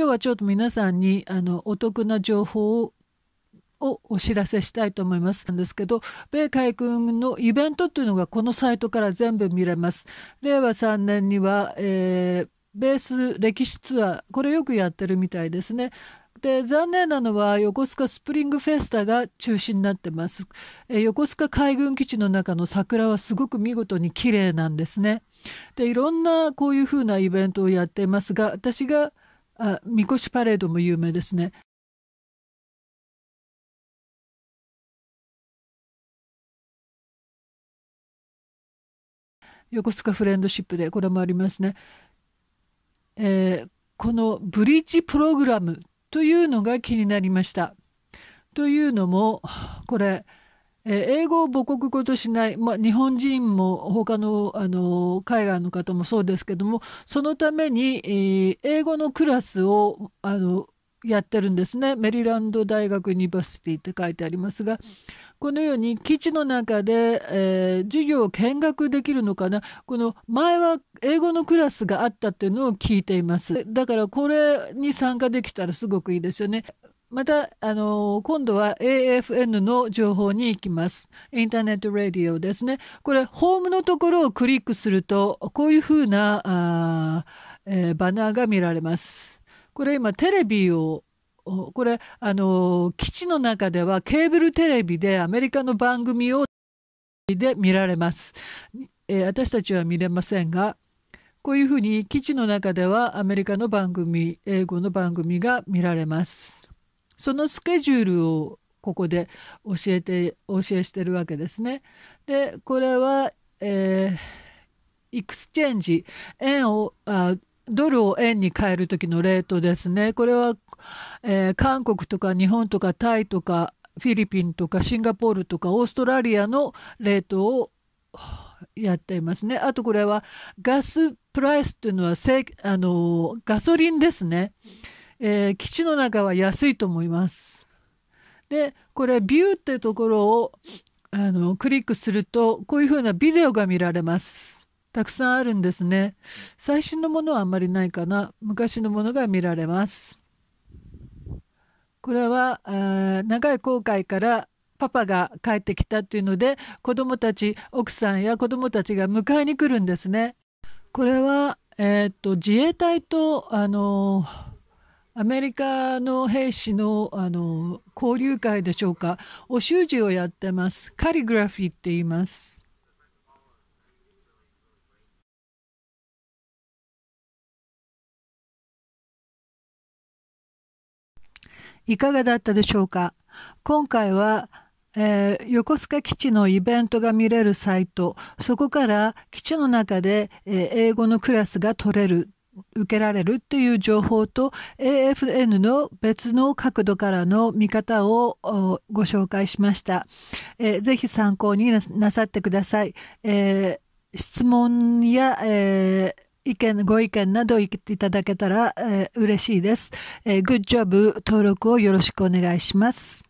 今日はちょっと皆さんにお得な情報をお知らせしたいと思います。なんですけど、米海軍のイベントというのがこのサイトから全部見れます。令和3年には、ベース歴史ツアー、これよくやってるみたいですね。で、残念なのは横須賀スプリングフェスタが中止になってます。横須賀海軍基地の中の桜はすごく見事に綺麗なんですね。で、いろんなこういうふうなイベントをやっていますが、私が、みこしパレードも有名ですね。横須賀フレンドシップでこれもありますね。このブリッジプログラムというのが気になりました。というのもこれ、英語を母国語としない、日本人も他の、海外の方もそうですけども、そのために、英語のクラスをやってるんですね。メリランド大学ユニバーシティって書いてありますが、このように基地の中で、授業を見学できるのかな。この前は英語のクラスがあったっていうのを聞いています。だからこれに参加できたらすごくいいですよね。また今度は AFN の情報に行きます。インターネットラディオですね。これホームのところをクリックするとこういうふうなバナーが見られます。これ今テレビをこれ基地の中ではケーブルテレビでアメリカの番組をで見られます。私たちは見れませんが、こういうふうに基地の中ではアメリカの番組、英語の番組が見られます。そのスケジュールをここで教えしてるわけですね。でこれは、エクスチェンジ円をドルを円に変える時のレートですね。これは、韓国とか日本とかタイとかフィリピンとかシンガポールとかオーストラリアのレートをやっていますね。あとこれはガスプライスというのはガソリンですね。基地の中は安いと思います。でこれビューっていうところをクリックするとこういうふうなビデオが見られます。たくさんあるんですね。最新のものはあんまりないかな。昔のものが見られます。これは長い航海からパパが帰ってきたというので子どもたち奥さんや子どもたちが迎えに来るんですね。これは、自衛隊とアメリカの兵士の、交流会でしょうか。お習字をやってます。カリグラフィーって言います。いかがだったでしょうか。今回は、横須賀基地のイベントが見れるサイト、そこから基地の中で、英語のクラスが受けられるという情報と AFN の別の角度からの見方をご紹介しました。ぜひ参考になさってください。質問や、ご意見などいただけたら嬉しいです。Good job 登録をよろしくお願いします。